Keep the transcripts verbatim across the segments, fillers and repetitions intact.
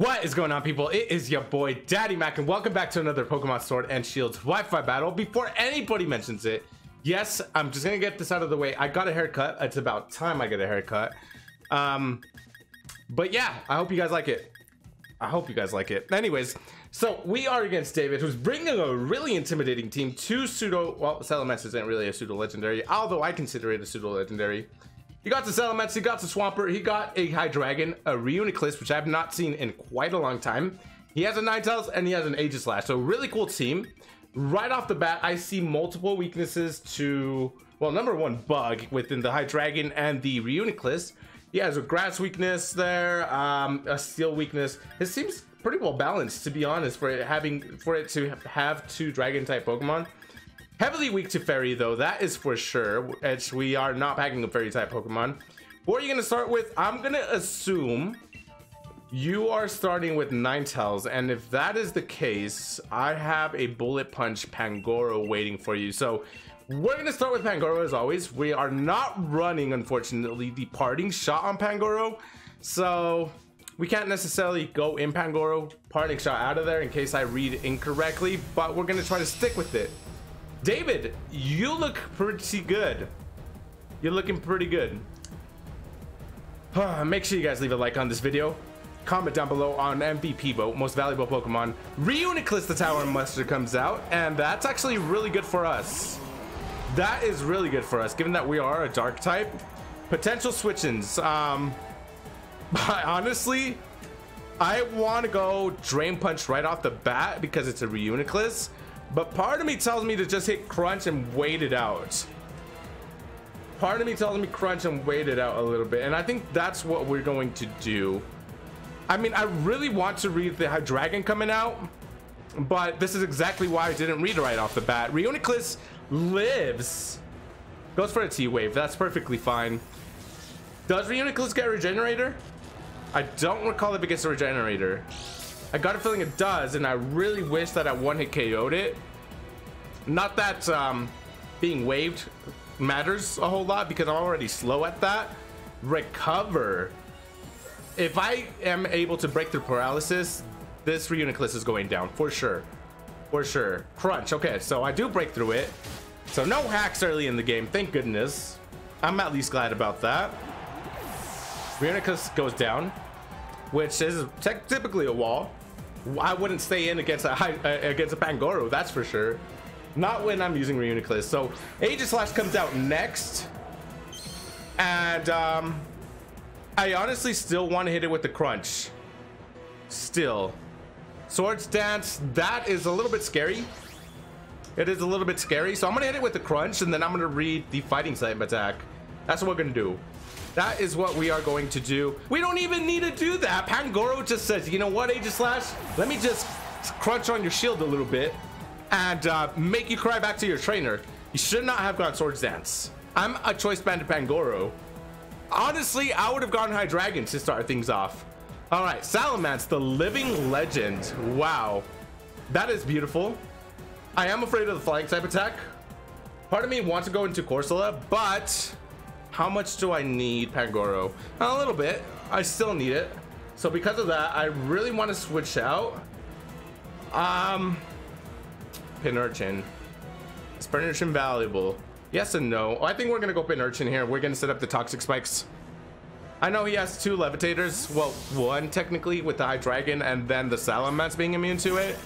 What is going on, people? It is your boy DaddyMac, and welcome back to another Pokemon Sword and Shield's Wi-Fi battle. Before anybody mentions it, yes, I'm just gonna get this out of the way. I got a haircut. It's about time I get a haircut. Um, but yeah, I hope you guys like it. I hope you guys like it. Anyways, so we are against David, who's bringing a really intimidating team. Two pseudo, well, Salamence isn't really a pseudo legendary, although I consider it a pseudo legendary. He got the Salamence, he got the Swampert, he got a Hydreigon, a Reuniclus, which I have not seen in quite a long time. He has a Ninetales, and he has an Aegislash, so really cool team. Right off the bat, I see multiple weaknesses to, well, number one bug within the Hydreigon and the Reuniclus. He has a grass weakness there, um, a steel weakness. This seems pretty well balanced, to be honest, for it having for it to have two Dragon-type Pokemon. Heavily weak to Fairy, though, that is for sure, as we are not packing a Fairy-type Pokemon. What are you going to start with? I'm going to assume you are starting with Ninetales, and if that is the case, I have a Bullet Punch Pangoro waiting for you. So we're going to start with Pangoro, as always. We are not running, unfortunately, the parting shot on Pangoro, so we can't necessarily go in Pangoro, parting shot out of there in case I read incorrectly, but we're going to try to stick with it. David, you look pretty good. You're looking pretty good. Make sure you guys leave a like on this video. Comment down below on M V P vote, most valuable Pokemon. Reuniclus the Tower Monster comes out, and that's actually really good for us. That is really good for us, given that we are a dark type. Potential switch-ins. Um, but honestly, I want to go Drain Punch right off the bat because it's a Reuniclus. But part of me tells me to just hit Crunch and wait it out. Part of me tells me Crunch and wait it out a little bit. And I think that's what we're going to do. I mean, I really want to read the Hydreigon coming out, but this is exactly why I didn't read it right off the bat. Reuniclus lives. Goes for a T-Wave. That's perfectly fine. Does Reuniclus get a Regenerator? I don't recall if it gets a Regenerator. I got a feeling it does, and I really wish that I one-hit K O'd it. Not that um, being waved matters a whole lot, because I'm already slow at that. Recover. If I am able to break through Paralysis, this Reuniclus is going down, for sure. For sure. Crunch. Okay, so I do break through it. So no hacks early in the game, thank goodness. I'm at least glad about that. Reuniclus goes down, which is typically a wall. I wouldn't stay in against a against a Pangoro, that's for sure. Not when I'm using Reuniclus. So Aegislash comes out next, and um, I honestly still want to hit it with the Crunch. Still, Swords Dance. That is a little bit scary. It is a little bit scary. So I'm gonna hit it with the Crunch, and then I'm gonna read the Fighting Type attack. That's what we're gonna do. That is what we are going to do. We don't even need to do that. Pangoro just says, you know what, Aegislash? Let me just crunch on your shield a little bit and uh, make you cry back to your trainer. You should not have gone Swords Dance. I'm a choice band to Pangoro. Honestly, I would have gone Hydreigon to start things off. All right, Salamence, the living legend. Wow, that is beautiful. I am afraid of the flying type attack. Part of me wants to go into Corsola, but how much do I need Pangoro? A little bit. I still need it. So because of that, I really want to switch out. Um, Pincurchin. Is Pincurchin valuable? Yes and no. I think we're going to go Pincurchin here. We're going to set up the Toxic Spikes. I know he has two Levitators. Well, one technically with the Hydreigon and then the Salamence being immune to it.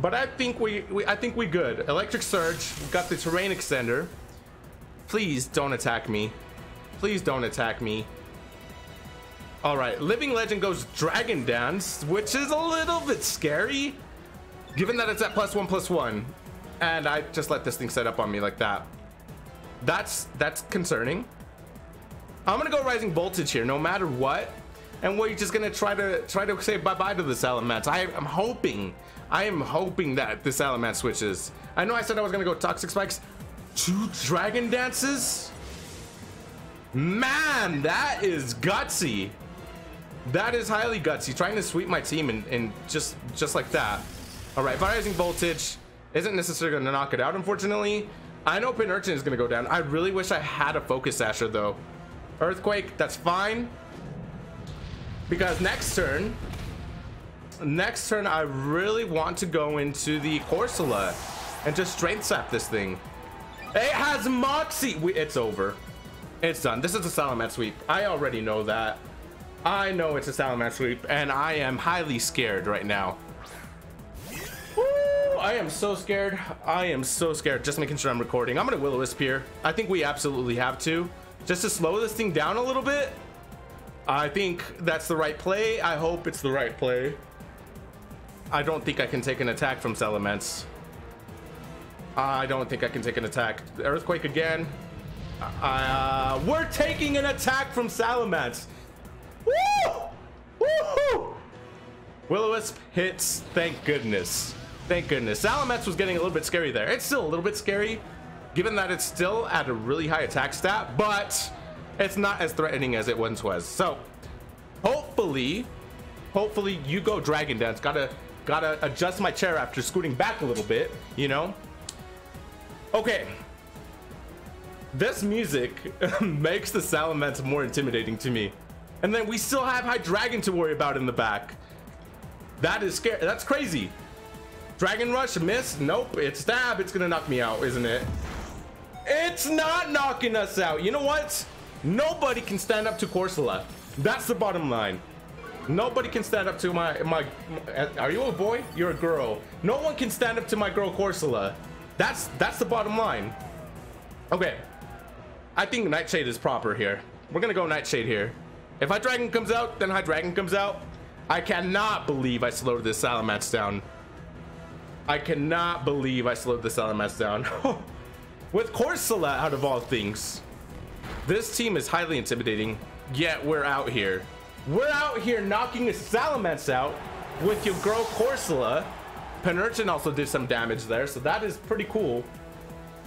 But I think we, we I think we good. Electric Surge. We've got the Terrain Extender. Please don't attack me. Please don't attack me. All right, Living Legend goes Dragon Dance, which is a little bit scary, given that it's at plus one, plus one. And I just let this thing set up on me like that. That's that's concerning. I'm gonna go Rising Voltage here, no matter what. And we're just gonna try to try to say bye-bye to the Salamence. I am hoping, I am hoping that the Salamence switches. I know I said I was gonna go Toxic Spikes. Two Dragon Dances? Man, that is gutsy. That is highly gutsy, trying to sweep my team and, and just just like that. All right, Rising Voltage isn't necessarily going to knock it out, unfortunately. I know Pincurchin is going to go down. I really wish I had a Focus Asher, though. Earthquake, that's fine, because next turn next turn I really want to go into the Corsola and just strength sap this thing. It has Moxie. We, it's over. It's done. This is a Salamence sweep. I already know that. I know it's a Salamence sweep, and I am highly scared right now. Woo, I am so scared. I am so scared. Just making sure I'm recording. I'm gonna Will-O-Wisp here. I think we absolutely have to, just to slow this thing down a little bit. I think that's the right play. I hope it's the right play. I don't think I can take an attack from Salamence. I don't think I can take an attack. Earthquake again. Uh, we're taking an attack from Salamence. Woo! Woohoo! Will-O-Wisp hits. Thank goodness. Thank goodness. Salamence was getting a little bit scary there. It's still a little bit scary, given that it's still at a really high attack stat, but it's not as threatening as it once was. So, hopefully, hopefully you go Dragon Dance. Gotta, gotta adjust my chair after scooting back a little bit, you know? Okay. This music makes the Salamence more intimidating to me. And then we still have Hydreigon to worry about in the back. That is scary. That's crazy. Dragon Rush, miss. Nope. It's stab. It's gonna knock me out, isn't it? It's not knocking us out. You know what? Nobody can stand up to Corsola. That's the bottom line. Nobody can stand up to my my. Are you a boy? You're a girl. No one can stand up to my girl Corsola. That's that's the bottom line. Okay. I think Nightshade is proper here. We're gonna go Nightshade here. If Hydreigon comes out, then Hydreigon comes out. I cannot believe I slowed this Salamence down. I cannot believe I slowed this Salamence down. With Corsola out of all things. This team is highly intimidating, yet we're out here. We're out here knocking a Salamence out with your girl Corsola. Pincurchin also did some damage there, so that is pretty cool.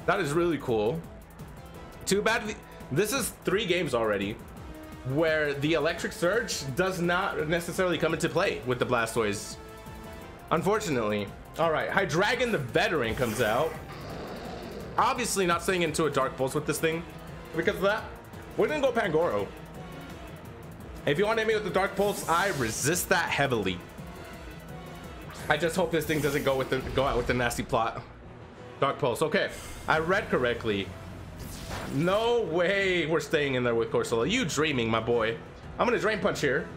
That is really cool. Too bad this is three games already where the electric surge does not necessarily come into play with the Blastoise, unfortunately. All right, Hydreigon the veteran comes out. Obviously not staying into a Dark Pulse with this thing because of that. We're gonna go Pangoro. If you want to hit me with the Dark Pulse, I resist that heavily. I just hope this thing doesn't go with the go out with the nasty plot. Dark Pulse. Okay, I read correctly. No way we're staying in there with Corsola. You dreaming, my boy. I'm gonna Drain Punch here.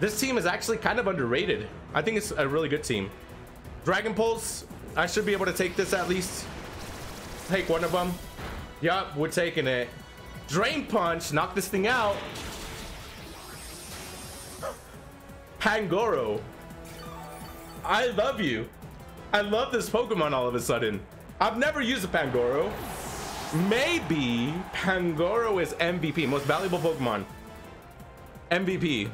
This team is actually kind of underrated. I think it's a really good team. Dragon Pulse. I should be able to take this at least. Take one of them. Yup, we're taking it. Drain Punch. Knock this thing out. Pangoro. I love you. I love this Pokemon all of a sudden. I've never used a Pangoro. Maybe Pangoro is M V P, most valuable Pokemon. M V P.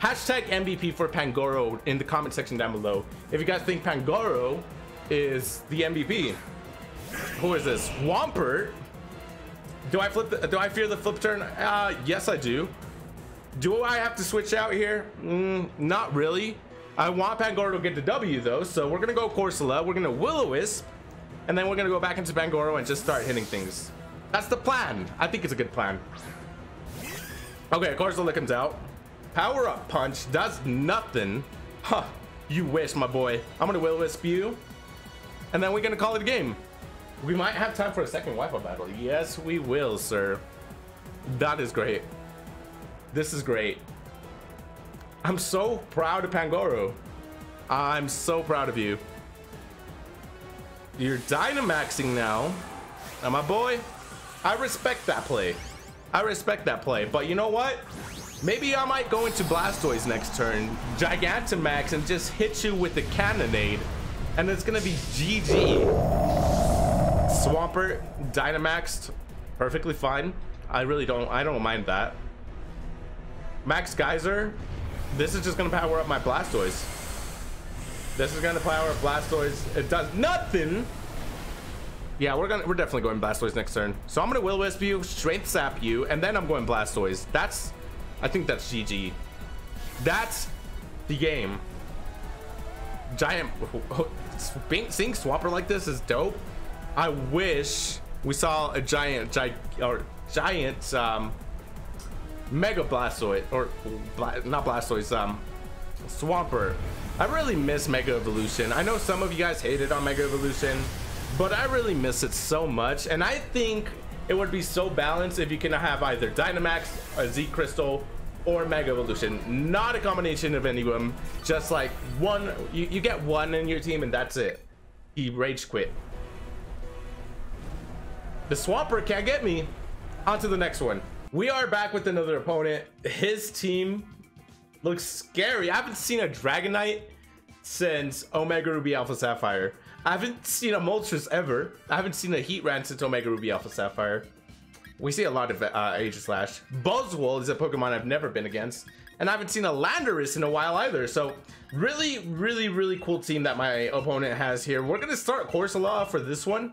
Hashtag M V P for Pangoro in the comment section down below if you guys think Pangoro is the M V P. Who is this? Swampert. Do I flip? The, do I fear the flip turn? Uh, yes, I do. Do I have to switch out here? Mm, not really. I want Pangoro to get the W though, so we're gonna go Corsola. We're gonna Will-O-Wisp. And then we're gonna go back into Pangoro and just start hitting things. That's the plan. I think it's a good plan. Okay, Corsola comes out. Power up punch does nothing. Huh, you wish, my boy. I'm gonna Will-O-Wisp you. And then we're gonna call it a game. We might have time for a second Wi-Fi battle. Yes, we will, sir. That is great. This is great. I'm so proud of Pangoro. I'm so proud of you. You're Dynamaxing now. Now, my boy, I respect that play. I respect that play. But you know what? Maybe I might go into Blastoise next turn, Gigantamax, and just hit you with the Cannonade. And it's going to be G G. Swampert, Dynamaxed, perfectly fine. I really don't, I don't mind that. Max Geyser, this is just going to power up my Blastoise. This is gonna power Blastoise. It does nothing. Yeah, we're gonna we're definitely going Blastoise next turn. So I'm gonna Will-O-Wisp you, Strength Sap you, and then I'm going Blastoise. That's, I think that's G G. That's the game. Giant seeing Swampert like this is dope. I wish we saw a giant giant or giant um, Mega Blastoise or not Blastoise um Swampert. I really miss Mega Evolution. I know some of you guys hated on Mega Evolution, but I really miss it so much. And I think it would be so balanced if you can have either Dynamax, a Z Crystal, or Mega Evolution. Not a combination of any of them. Just like one, you, you get one in your team and that's it. He rage quit. The Swampert can't get me. On to the next one. We are back with another opponent. His team looks scary. I haven't seen a Dragonite since Omega Ruby Alpha Sapphire. I haven't seen a Moltres ever. I haven't seen a Heatran since Omega Ruby Alpha Sapphire. We see a lot of uh, Aegislash. Buzzwole is a Pokemon I've never been against. And I haven't seen a Landorus in a while either. So really, really, really cool team that my opponent has here. We're going to start Corsola for this one.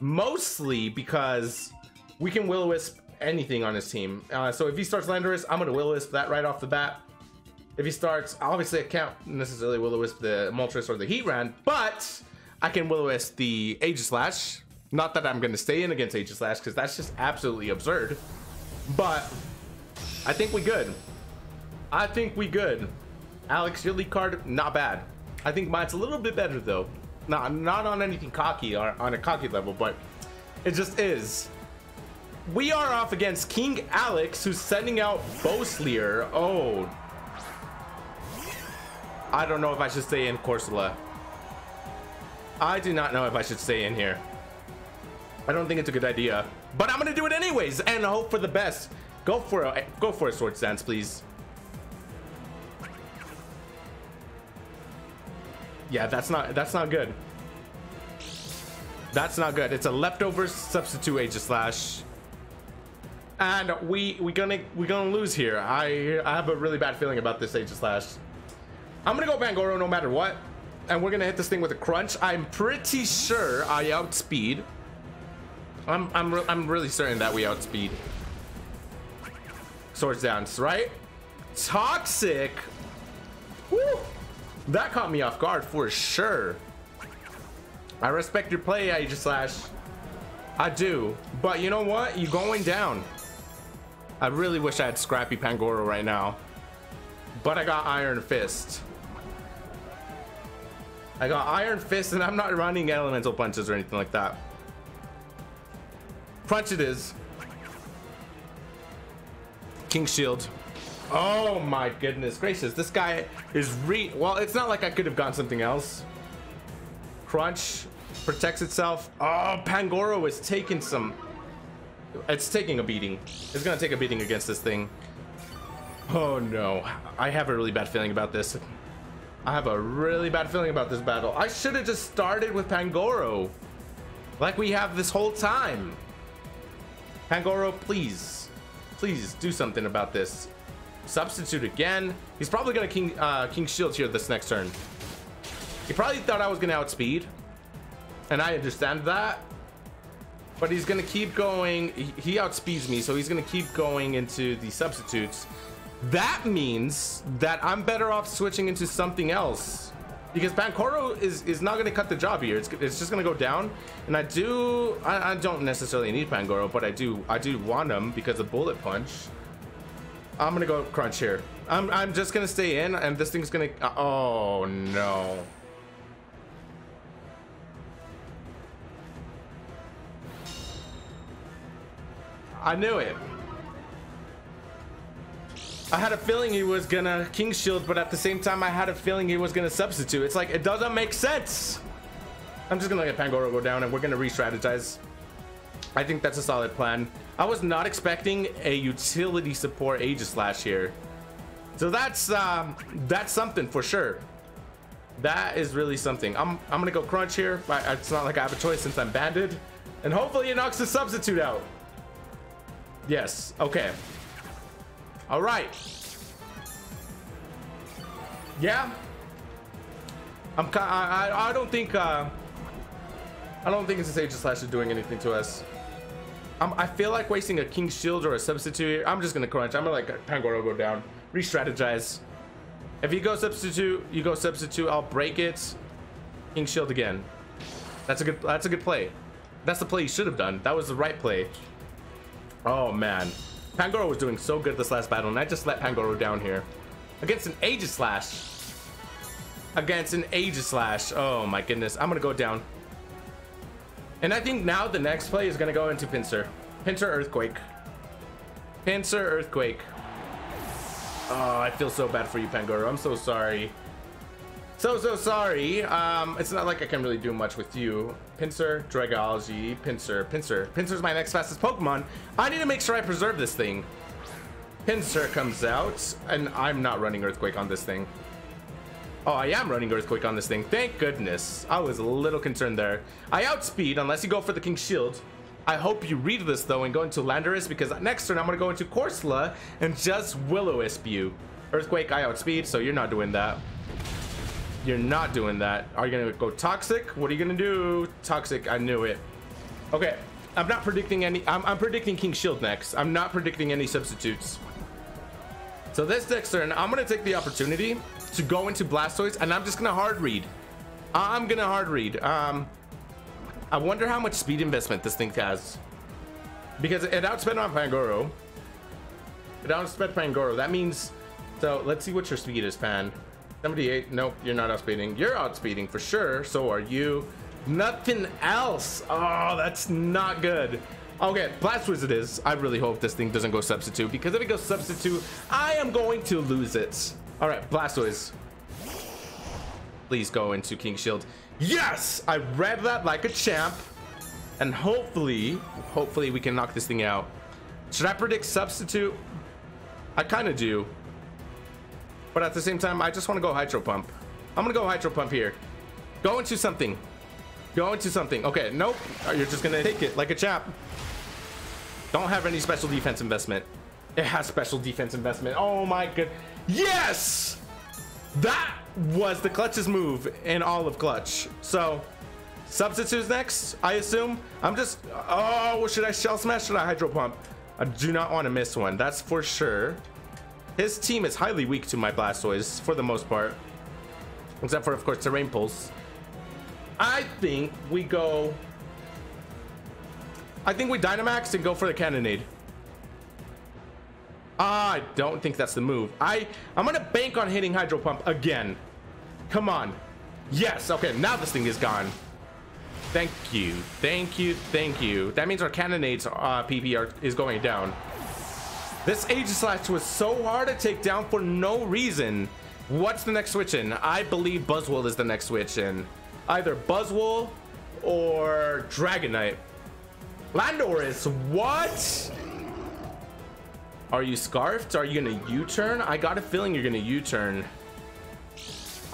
Mostly because we can Will-O-Wisp anything on his team. Uh, so if he starts Landorus, I'm going to Will-O-Wisp that right off the bat. If he starts, obviously I can't necessarily Will-O-Wisp the Moltres or the Heatran. But I can Will-O-Wisp the Aegislash. Not that I'm going to stay in against Aegislash, because that's just absolutely absurd. But I think we good. I think we good. Alex, your lead card, not bad. I think mine's a little bit better, though. Not, not on anything cocky, or on a cocky level, but it just is. We are off against King Alex, who's sending out Boslier. Oh. I don't know if I should stay in Corsola. I do not know if I should stay in here. I don't think it's a good idea, but I'm gonna do it anyways and hope for the best. Go for a go for a sword stance, please. Yeah, that's not that's not good. That's not good. It's a leftover substitute Aegislash, and we we gonna we're gonna lose here. I I have a really bad feeling about this Aegislash. I'm gonna go Pangoro no matter what, and we're gonna hit this thing with a crunch. I'm pretty sure I outspeed. I'm I'm, re I'm really certain that we outspeed. Swords dance, right? Toxic. Woo! That caught me off guard for sure. I respect your play, Aegislash. I do, but you know what? You're going down. I really wish I had Scrappy Pangoro right now, but I got Iron Fist. I got Iron Fist, and I'm not running elemental punches or anything like that. Crunch it is. King Shield. Oh my goodness gracious. This guy is re... Well, it's not like I could have gotten something else. Crunch protects itself. Oh, Pangoro is taking some... It's taking a beating. It's going to take a beating against this thing. Oh no. I have a really bad feeling about this. I have a really bad feeling about this battle. I should have just started with Pangoro. Like we have this whole time. Pangoro, please, please do something about this. Substitute again. He's probably gonna King uh, King Shield here this next turn. He probably thought I was gonna outspeed, and I understand that. But he's gonna keep going. He, he outspeeds me, so he's gonna keep going into the substitutes. That means that I'm better off switching into something else, because Pangoro is is not going to cut the job here. It's, it's just going to go down, and I do I, I don't necessarily need Pangoro, but I do I do want him because of Bullet Punch. I'm going to go Crunch here. I'm I'm just going to stay in, and this thing's going to uh, oh no. I knew it. I had a feeling he was gonna King Shield, but at the same time, I had a feeling he was gonna substitute. It's like, it doesn't make sense. I'm just gonna let Pangoro go down, and we're gonna re-strategize. I think that's a solid plan. I was not expecting a utility support Aegislash here. So that's um, that's something for sure. That is really something. I'm, I'm gonna go Crunch here, but it's not like I have a choice since I'm banded. And hopefully it knocks the substitute out. Yes, okay. All right. Yeah. I'm I, I I don't think uh I don't think this Aegislash is doing anything to us. I'm, I feel like wasting a King Shield or a substitute. I'm just gonna Crunch. I'm gonna like Pangoro go down. Re-strategize. If you go substitute, you go substitute. I'll break it. King Shield again. That's a good. That's a good play. That's the play you should have done. That was the right play. Oh man. Pangoro was doing so good this last battle, and I just let Pangoro down here against an Aegislash. against an Aegislash. Oh my goodness, I'm gonna go down. And I think now the next play is gonna go into Pinsir. Pinsir Earthquake. Pinsir Earthquake. Oh, I feel so bad for you, Pangoro. I'm so sorry. So, so sorry. Um, it's not like I can really do much with you. Pinsir, Dragalge, Pinsir, Pinsir. Pinsir's my next fastest Pokemon. I need to make sure I preserve this thing. Pinsir comes out, and I'm not running Earthquake on this thing. Oh, I am running Earthquake on this thing. Thank goodness. I was a little concerned there. I outspeed, unless you go for the King's Shield. I hope you read this, though, and go into Landorus, because next turn I'm going to go into Corsola and just Will-O-Wisp you. Earthquake, I outspeed, so you're not doing that. You're not doing that. Are you going to go Toxic? What are you going to do? Toxic, I knew it. Okay, I'm not predicting any... I'm, I'm predicting King's Shield next. I'm not predicting any substitutes. So this next turn, I'm going to take the opportunity to go into Blastoise, and I'm just going to hard read. I'm going to hard read. Um, I wonder how much speed investment this thing has. Because it outsped on Pangoro. It outsped Pangoro. That means... So, let's see what your speed is, Pan. seventy-eight. Nope, you're not outspeeding. You're outspeeding for sure. So are you. Nothing else. Oh, that's not good. Okay, Blastoise it is. I really hope this thing doesn't go substitute, because if it goes substitute, I am going to lose it. All right, Blastoise. Please go into King Shield. Yes! I read that like a champ. And hopefully, hopefully we can knock this thing out. Should I predict substitute? I kind of do. But at the same time, I just want to go Hydro Pump. I'm going to go Hydro Pump here. Go into something. Go into something. Okay, nope. You're just going to take it like a champ. Don't have any special defense investment. It has special defense investment. Oh my good. Yes! That was the clutchest move in all of Clutch. So, substitutes next, I assume. I'm just... Oh, should I Shell Smash? Should I Hydro Pump? I do not want to miss one. That's for sure. His team is highly weak to my Blastoise for the most part. Except for, of course, Terrain Pulse. I think we go... I think we Dynamax and go for the Cannonade. I don't think that's the move. I, I'm going to bank on hitting Hydro Pump again. Come on. Yes. Okay, now this thing is gone. Thank you. Thank you. Thank you. That means our Cannonade's uh, P P R is going down. This Aegislash was so hard to take down for no reason. What's the next switch in? I believe Buzzwole is the next switch in. Either Buzzwole or Dragonite. Landorus, what? Are you scarfed? Are you gonna U-turn? I got a feeling you're gonna U-turn.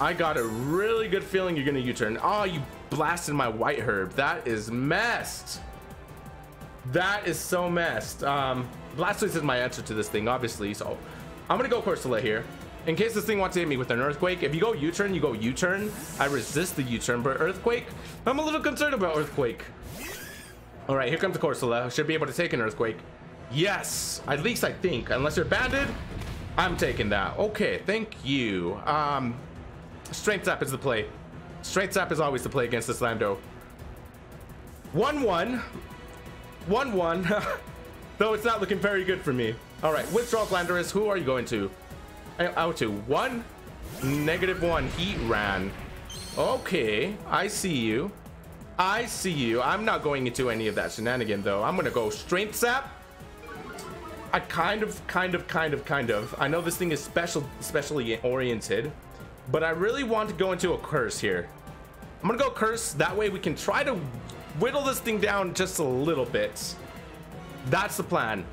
I got a really good feeling you're gonna U-turn. Oh, you blasted my White Herb. That is messed. That is so messed. Um, Blastoise is my answer to this thing, obviously. So I'm gonna go Corsola here. In case this thing wants to hit me with an Earthquake, if you go U-turn, you go U-turn. I resist the U-turn, but Earthquake, I'm a little concerned about Earthquake. All right, here comes the Corsola. Should be able to take an Earthquake. Yes, at least I think. Unless you're banded, I'm taking that. Okay, thank you. Um, Strength Zap is the play. Strength Zap is always the play against this Lando. one one. one one. Though it's not looking very good for me. All right, withdraw Landorus. Who are you going to? Out to one, negative one. Heatran. Okay, I see you. I see you. I'm not going into any of that shenanigan, though. I'm going to go Strength Zap. I kind of, kind of, kind of, kind of. I know this thing is special, specially oriented, but I really want to go into a Curse here. I'm going to go Curse. That way we can try to whittle this thing down just a little bit. That's the plan.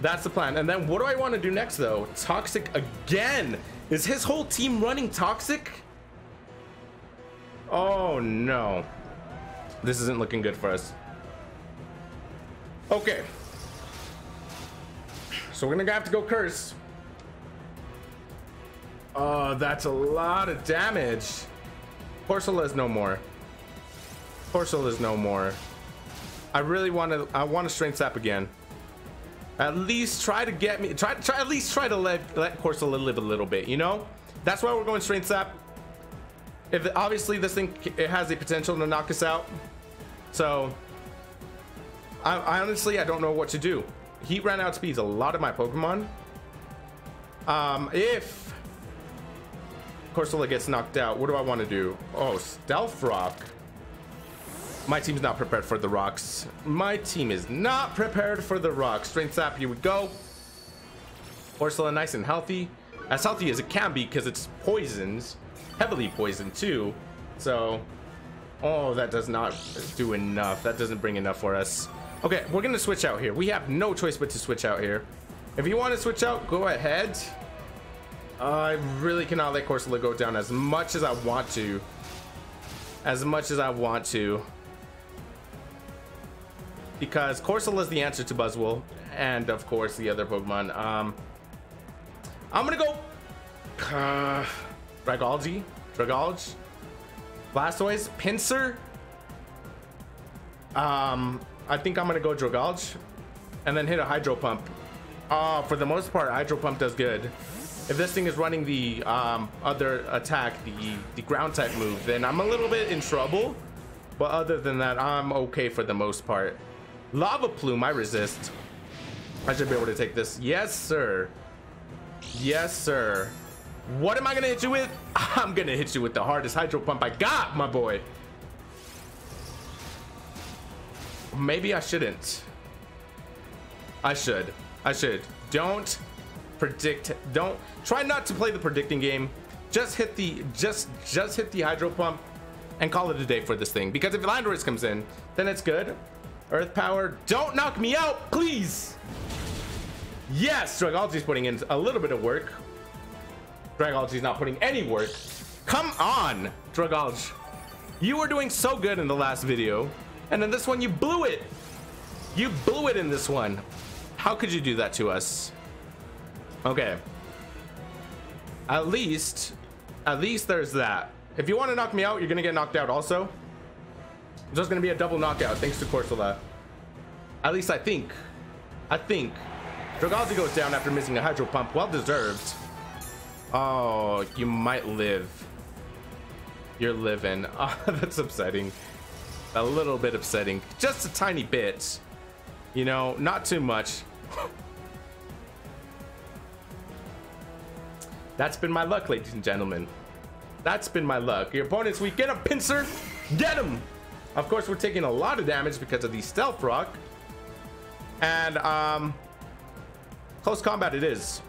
That's the plan. And then what do I want to do next, though? Toxic again. Is his whole team running Toxic? Oh, no. This isn't looking good for us. Okay. So we're gonna have to go Curse. Oh, that's a lot of damage. Corsola is no more. Corsola is no more. I really want to. I want to Strength Sap again. At least try to get me. Try, try at least try to let let Corsola live a little bit. You know, that's why we're going Strength Sap. If obviously this thing it has the potential to knock us out. So, I, I honestly I don't know what to do. Heatran outspeeds a lot of my Pokemon. Um, if Corsola gets knocked out. What do I want to do? Oh, Stealth Rock. My team's not prepared for the rocks. My team is not prepared for the rocks. Strength Sap, here we go. Corsola, nice and healthy. As healthy as it can be, because it's poisons. Heavily poisoned, too. So, oh, that does not do enough. That doesn't bring enough for us. Okay, we're going to switch out here. We have no choice but to switch out here. If you want to switch out, go ahead. I really cannot let Corsola go down as much as I want to. As much as I want to. Because Corsola is the answer to Buzzwole. And, of course, the other Pokemon. Um, I'm going to go... Uh, Dragalge. Dragalge. Blastoise. Pinsir. Um, I think I'm going to go Dragalge. And then hit a Hydro Pump. Uh, for the most part, Hydro Pump does good. If this thing is running the um, other attack, the, the ground type move, then I'm a little bit in trouble. But other than that, I'm okay for the most part. Lava Plume, I resist. I should be able to take this. Yes, sir. Yes, sir. What am I going to hit you with? I'm going to hit you with the hardest Hydro Pump I got, my boy. Maybe I shouldn't. I should. I should. Don't predict. Don't try not to play the predicting game. Just hit the just just hit the Hydro Pump and call it a day for this thing. Because if Landorus comes in, then it's good. Earth Power. Don't knock me out, please. Yes, Dragalge's putting in a little bit of work. Dragalge's not putting any work. Come on, Dragalge. You were doing so good in the last video. And in this one, you blew it. You blew it in this one. How could you do that to us? Okay. At least, at least there's that. If you want to knock me out, you're going to get knocked out also. There's going to be a double knockout thanks to Corsola. At least I think. I think. Dragalge goes down after missing a Hydro Pump. Well deserved. Oh, you might live. You're living. Oh, that's upsetting. A little bit upsetting. Just a tiny bit. You know, not too much. That's been my luck, ladies and gentlemen. That's been my luck. Your opponent's weak. Get him, Pinsir. Get him. Of course, we're taking a lot of damage because of the Stealth Rock. And, um... close combat it is.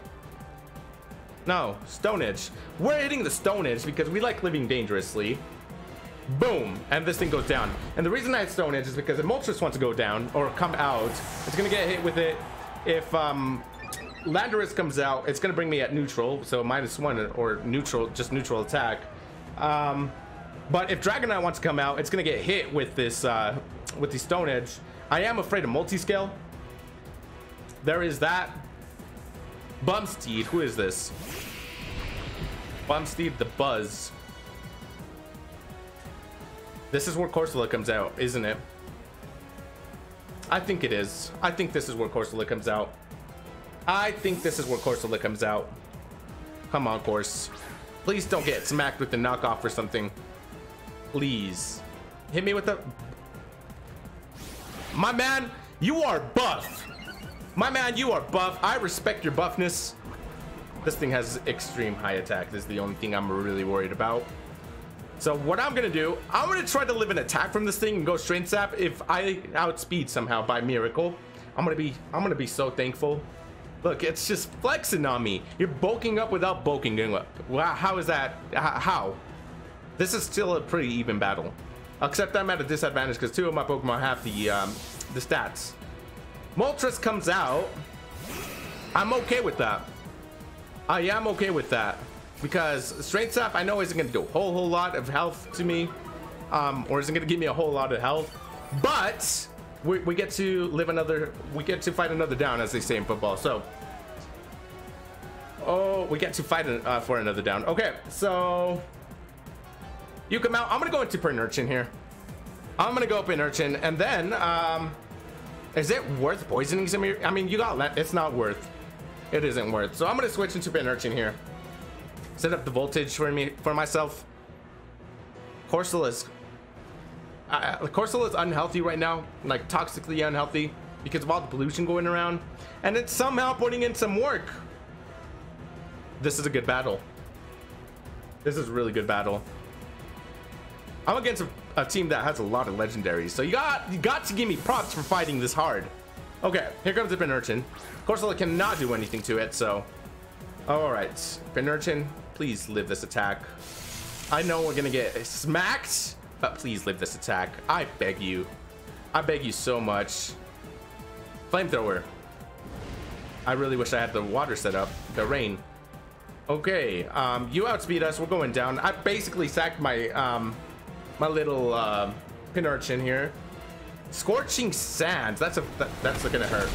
No, Stone Edge. We're hitting the Stone Edge because we like living dangerously. Boom, and this thing goes down. And the reason I hit Stone Edge is because if Moltres wants to go down or come out, it's gonna get hit with it. If um, Landorus comes out, it's gonna bring me at neutral, so minus one or neutral, just neutral attack. Um, but if Dragonite wants to come out, it's gonna get hit with this, uh, with the Stone Edge. I am afraid of multi-scale. There is that. Bumsteed, who is this? Bumsteed the Buzz. This is where Corsola comes out, isn't it? I think it is. I think this is where Corsola comes out. I think this is where Corsola comes out. Come on, Corse. Please don't get smacked with the knockoff or something. Please. Hit me with the... My man, you are buff. My man, you are buff. I respect your buffness. This thing has extreme high attack. This is the only thing I'm really worried about. So what I'm going to do, I'm going to try to live an attack from this thing and go Strength Sap. If I outspeed somehow by miracle, I'm going to be I'm going to be so thankful. Look, it's just flexing on me. You're bulking up without bulking up. Wow, how is that? How? This is still a pretty even battle. Except I'm at a disadvantage because two of my Pokemon have the, um, the stats. Moltres comes out. I'm okay with that. I am okay with that. Because Strength Sap, I know isn't going to do a whole, whole lot of health to me. Um, or isn't going to give me a whole lot of health. But, we, we get to live another... We get to fight another down, as they say in football. So... Oh, we get to fight uh, for another down. Okay, so... You come out. I'm going to go into Pincurchin here. I'm going to go up Pincurchin. And then, um... Is it worth poisoning some of your... I mean, you got... It's not worth. It isn't worth. So, I'm going to switch into Pincurchin here. Set up the voltage for me for myself. Corsola's uh, Corsola's unhealthy right now, like toxically unhealthy because of all the pollution going around, and it's somehow putting in some work. This is a good battle. This is a really good battle. I'm against a, a team that has a lot of legendaries, so you got you got to give me props for fighting this hard. Okay, here comes the Pincurchin. Corsola cannot do anything to it, so all right, Pincurchin, please live this attack. I know we're gonna get smacked, but please live this attack. I beg you, I beg you so much. Flamethrower. I really wish I had the water set up, the rain. Okay, um, you outspeed us. We're going down. I basically sacked my um, my little uh, Pincurchin here. Scorching Sands. That's a that, that's gonna hurt.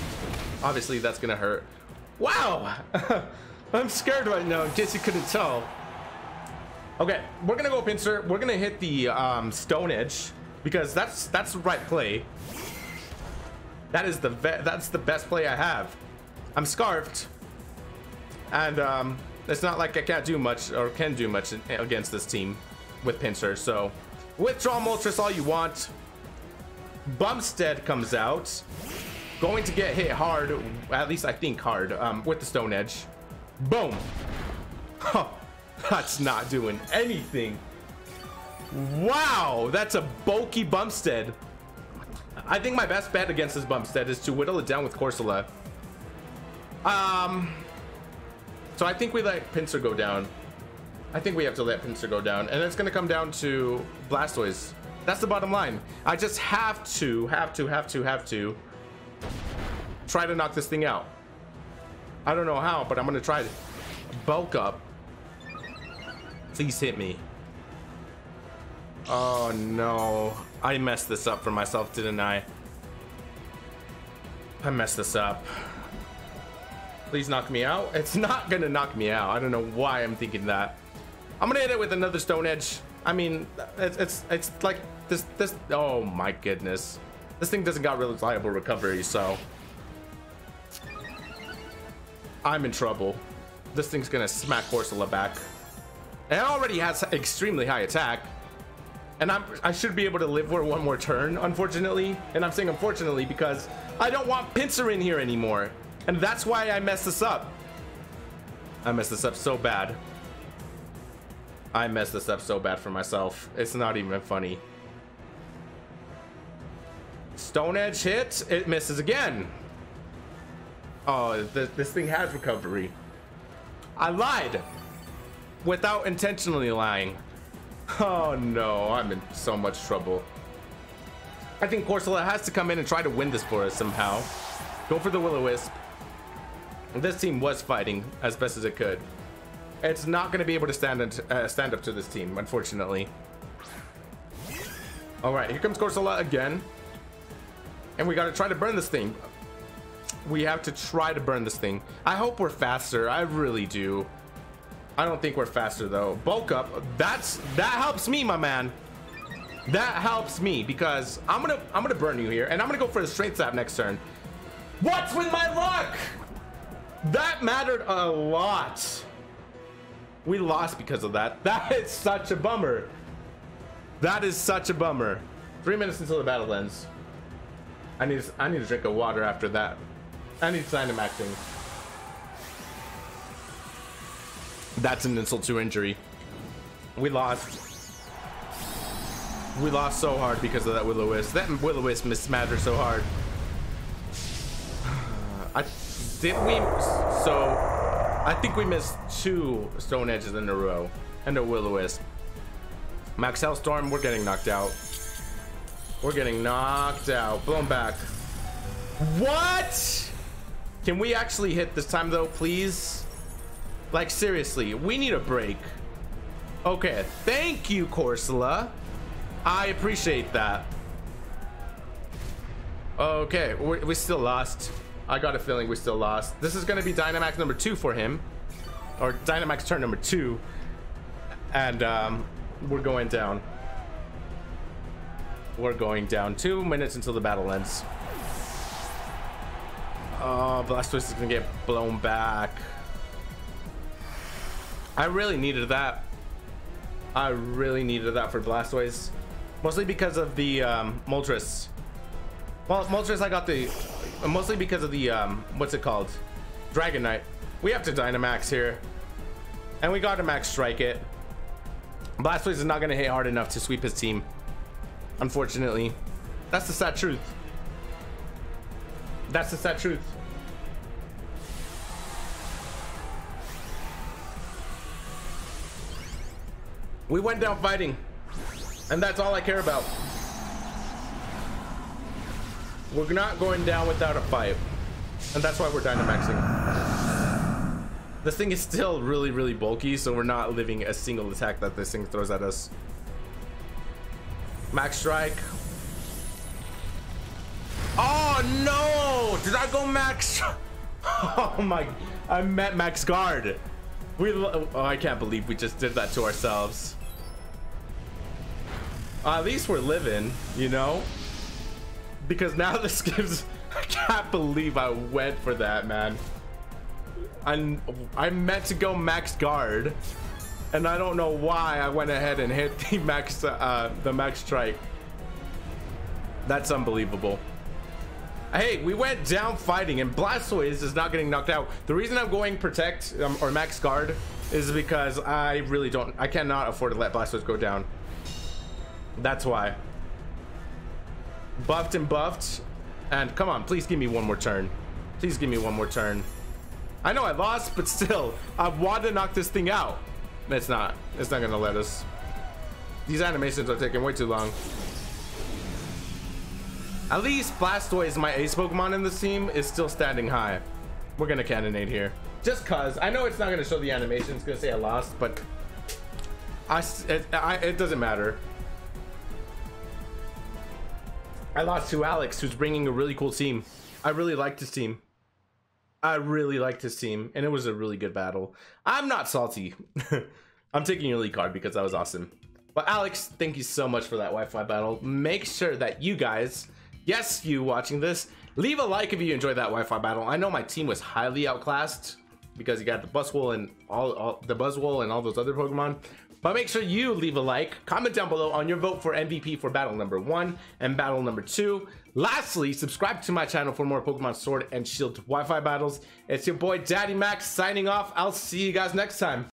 Obviously, that's gonna hurt. Wow, I'm scared right now. In case you couldn't tell. Okay, we're gonna go Pinsir. We're gonna hit the um, Stone Edge because that's that's the right play. That is the that's the best play I have. I'm scarfed, and um, it's not like I can't do much or can do much against this team with Pinsir. So withdraw Moltres all you want. Bumstead comes out, going to get hit hard, at least I think hard, um, with the Stone Edge. Boom. Huh, that's not doing anything. Wow, that's a bulky Bumstead. I think my best bet against this Bumstead is to whittle it down with Corsola. Um, so I think we let Pinsir go down. I think we have to let Pinsir go down, and it's going to come down to Blastoise. That's the bottom line. I just have to, have to, have to, have to try to knock this thing out. I don't know how, but I'm gonna try to bulk up. Please hit me. Oh no, I messed this up for myself, didn't I? I messed this up. Please knock me out. It's not gonna knock me out. I don't know why I'm thinking that. I'm gonna hit it with another Stone Edge. I mean, it's it's, it's like this this oh my goodness, this thing doesn't got reliable recovery, so I'm in trouble. This thing's gonna smack Corsola back. It already has extremely high attack, and I'm I should be able to live for one more turn, unfortunately. And I'm saying unfortunately because I don't want Pinsir in here anymore, and that's why I messed this up. I messed this up so bad. I messed this up so bad for myself. It's not even funny. Stone Edge hits. It misses again. Oh, th this thing has recovery. I lied. Without intentionally lying. Oh, no. I'm in so much trouble. I think Corsola has to come in and try to win this for us somehow. Go for the Will-O-Wisp. This team was fighting as best as it could. It's not going to be able to stand, and, uh, stand up to this team, unfortunately. All right, here comes Corsola again. And we got to try to burn this thing. We have to try to burn this thing. I hope we're faster. I really do. I don't think we're faster, though. Bulk up. That's that helps me, my man. That helps me because I'm going to I'm going to burn you here. And I'm going to go for the Strength Sap next turn. What's with my luck? That mattered a lot. We lost because of that. That is such a bummer. That is such a bummer. Three minutes until the battle ends. I need I need a drink of water after that. I need Dynamax thing. That's an insult to injury. We lost. We lost so hard because of that Will-O-Wisp. That Will-O-Wisp mismattered so hard. I did we so. I think we missed two Stone Edges in a row and a Will-O-Wisp. Max Hellstorm, we're getting knocked out. We're getting knocked out. Blown back. What? Can we actually hit this time though, please? Like seriously, we need a break. Okay, thank you, Corsola. I appreciate that. Okay, we, we still lost. I got a feeling we still lost. This is going to be Dynamax number two for him, or Dynamax turn number two, and um, we're going down. We're going down. Two minutes until the battle ends. Oh, Blastoise is going to get blown back. I really needed that. I really needed that for Blastoise, mostly because of the um, Moltres. Well, Moltres, I got the. Mostly because of the, um, what's it called? Dragonite. We have to Dynamax here. And we got to Max Strike it. Blastoise is not going to hit hard enough to sweep his team, unfortunately. That's the sad truth. That's the sad truth. We went down fighting, and that's all I care about. We're not going down without a fight, and that's why we're Dynamaxing. This thing is still really, really bulky, so we're not living a single attack that this thing throws at us. Max Strike. Oh no! Did I go Max? Oh my! I met Max Guard. We. Oh, I can't believe we just did that to ourselves. Uh, at least we're living, you know, because now this gives. I can't believe I went for that, man. I I meant to go Max Guard, and I don't know why I went ahead and hit the max uh, the Max Strike. That's unbelievable. Hey, we went down fighting, and Blastoise is not getting knocked out. The reason I'm going Protect um, or Max Guard is because I really don't. I cannot afford to let Blastoise go down. That's why. Buffed and buffed. And come on, please give me one more turn. Please give me one more turn. I know I lost, but still, I want to knock this thing out. It's not. It's not going to let us. These animations are taking way too long. At least Blastoise, my ace Pokemon in this team, is still standing high. We're going to Cannonade here. Just because. I know it's not going to show the animation. It's going to say I lost, but I, it, I, it doesn't matter. I lost to Alex, who's bringing a really cool team. I really liked his team. I really liked his team, and it was a really good battle. I'm not salty. I'm taking your lead card because that was awesome. But Alex, thank you so much for that Wi-Fi battle. Make sure that you guys, yes, you watching this, leave a like if you enjoyed that Wi-Fi battle. I know my team was highly outclassed because you got the Buzzwole and all, all the Buzzwole and all those other Pokemon. But make sure you leave a like, comment down below on your vote for M V P for battle number one and battle number two. Lastly, subscribe to my channel for more Pokemon Sword and Shield Wi-Fi battles. It's your boy DaddyMac signing off. I'll see you guys next time.